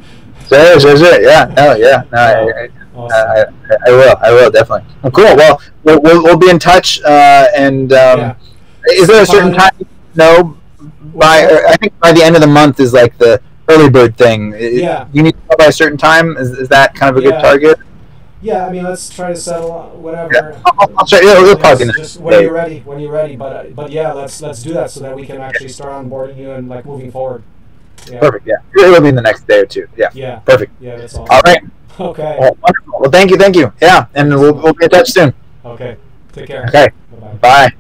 Sure. Yeah. Oh, yeah. No, awesome. I will. I will definitely. Oh, cool. Well, we'll be in touch. And is there a certain time? No. I think by the end of the month is like the early bird thing. Yeah. You need to go by a certain time. Is that kind of a good target? Yeah. I mean, let's try to settle whatever. Yeah. I'll try. Yeah, we'll probably just when you're ready. When you're ready. But yeah, let's do that so that we can actually start onboarding you and like moving forward. Yeah. Perfect. Yeah, it'll be in the next day or two. Yeah. Yeah. Perfect. Yeah, that's all. All right. Okay. Well, wonderful. Well, thank you. Yeah, and we'll be in touch soon. Okay. Take care. Okay. Bye-bye. Bye.